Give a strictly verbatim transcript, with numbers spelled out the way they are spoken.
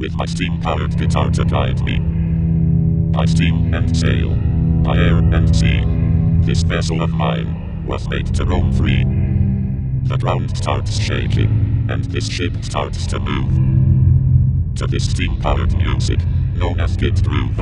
with my Steam-powered guitar to guide me. I steam and sail, by air and sea. This vessel of mine was made to roam free. The ground starts shaking, and this ship starts to move. To this steam-powered music, known as Git Groove.